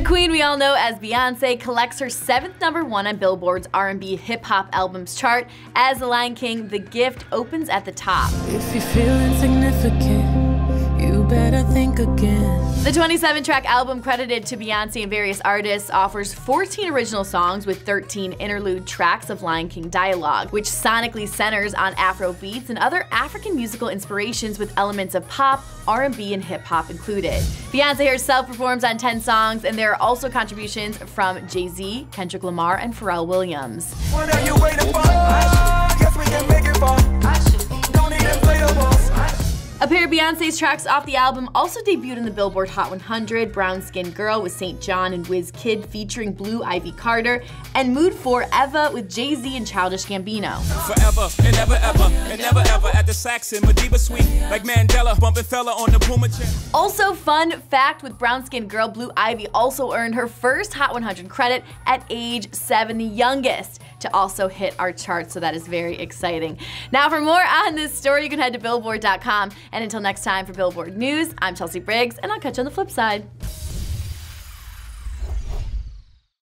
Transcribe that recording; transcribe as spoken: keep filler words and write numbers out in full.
The queen we all know as Beyoncé collects her seventh number one on Billboard's R and B hip-hop albums chart as The Lion King: The Gift opens at the top. If you feel insignificant, you better think again. The twenty-seven track album credited to Beyoncé and various artists offers fourteen original songs with thirteen interlude tracks of Lion King dialogue, which sonically centers on Afro beats and other African musical inspirations with elements of pop, R and B, and hip-hop included. Beyoncé herself performs on ten songs, and there are also contributions from Jay-Z, Kendrick Lamar, and Pharrell Williams. What are you waiting for? Guess we can make it for. Don't need inflatables. A pair of Beyoncé's tracks off the album also debuted in the Billboard Hot one hundred, Brown Skin Girl with Saint John and Wizkid featuring Blue Ivy Carter, and Mood for Eva with Jay-Z and Childish Gambino. Forever and ever ever and never ever at the Saxon Madiba Suite, like Mandela bumping fella on the Puma chair. Also, fun fact, with Brown Skin Girl, Blue Ivy also earned her first Hot one hundred credit at age seven, the youngest to also hit our charts, so that is very exciting. Now, for more on this story, you can head to billboard dot com. And until next time, for Billboard News, I'm Chelsea Briggs, and I'll catch you on the flip side.